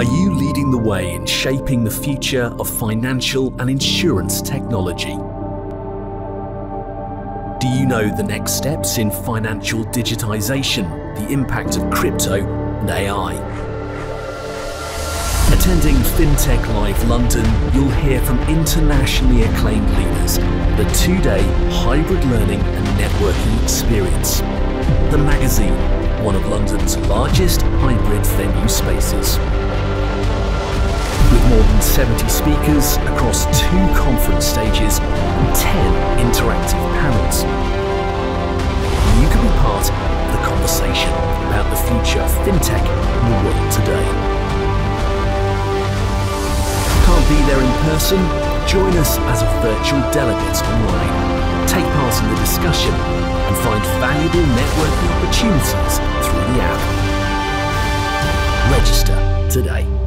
Are you leading the way in shaping the future of financial and insurance technology? Do you know the next steps in financial digitization, the impact of crypto and AI? Attending FinTech Live London, you'll hear from internationally acclaimed leaders the two-day hybrid learning and networking experience. The Magazine, one of London's largest hybrid venue spaces. With more than 70 speakers across 2 conference stages and 10 interactive panels. You can be part of the conversation about the future of fintech in the world today. Can't be there in person? Join us as a virtual delegate online. Take part in the discussion and find valuable networking opportunities through the app. Register today.